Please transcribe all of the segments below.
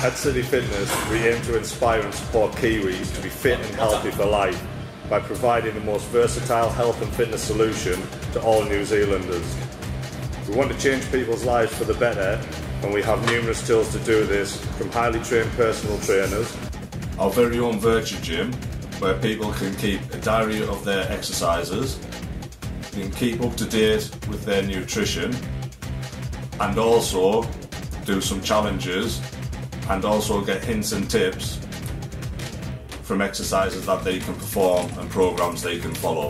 At CityFitness, we aim to inspire and support Kiwis to be fit and healthy for life by providing the most versatile health and fitness solution to all New Zealanders. We want to change people's lives for the better, and we have numerous tools to do this, from highly trained personal trainers, our very own Virtue Gym, where people can keep a diary of their exercises, can keep up to date with their nutrition, and also do some challenges, and also get hints and tips from exercises that they can perform and programs they can follow.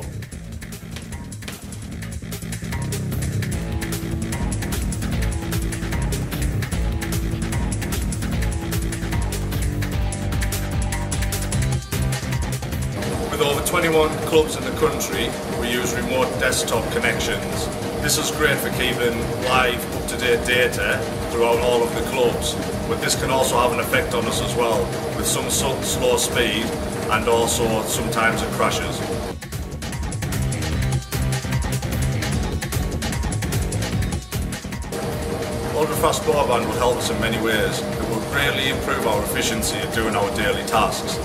With over 21 clubs in the country, we use remote desktop connections. This is great for keeping live, up-to-date data throughout all of the clubs, but this can also have an effect on us as well, with some slow speed and also sometimes it crashes. Ultra-fast broadband will help us in many ways. It will greatly improve our efficiency at doing our daily tasks.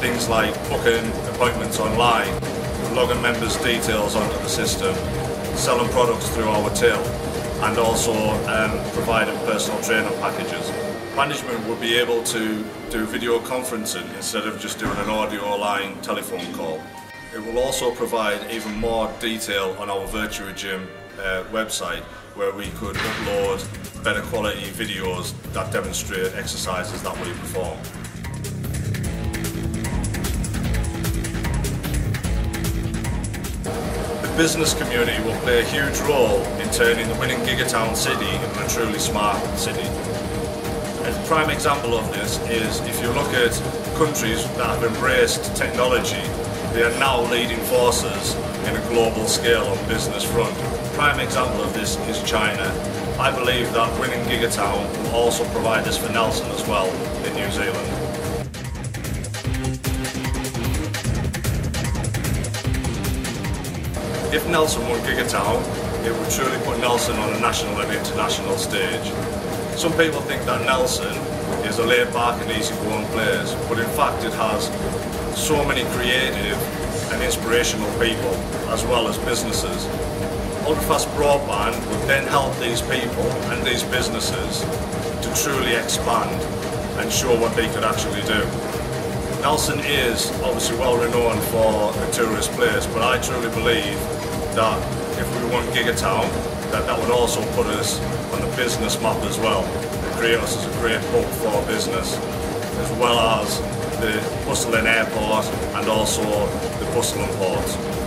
Things like booking appointments online, logging members' details onto the system, selling products through our till, and also providing personal trainer packages. Management will be able to do video conferencing instead of just doing an audio line telephone call. It will also provide even more detail on our Virtue Gym website, where we could upload better quality videos that demonstrate exercises that we perform. The business community will play a huge role in turning the winning Gigatown city into a truly smart city. A prime example of this is if you look at countries that have embraced technology, they are now leading forces in a global scale on business front. A prime example of this is China. I believe that winning Gigatown will also provide this for Nelson as well in New Zealand. If Nelson won Gigatown, it would truly put Nelson on a national and international stage. Some people think that Nelson is a laid back and easy going place, but in fact it has so many creative and inspirational people, as well as businesses. Ultrafast broadband would then help these people and these businesses to truly expand and show what they could actually do. Nelson is obviously well renowned for a tourist place, but I truly believe that if we won Gigatown, that would also put us on the business map as well, and create us as a great hub for business, as well as the bustling airport and also the bustling port.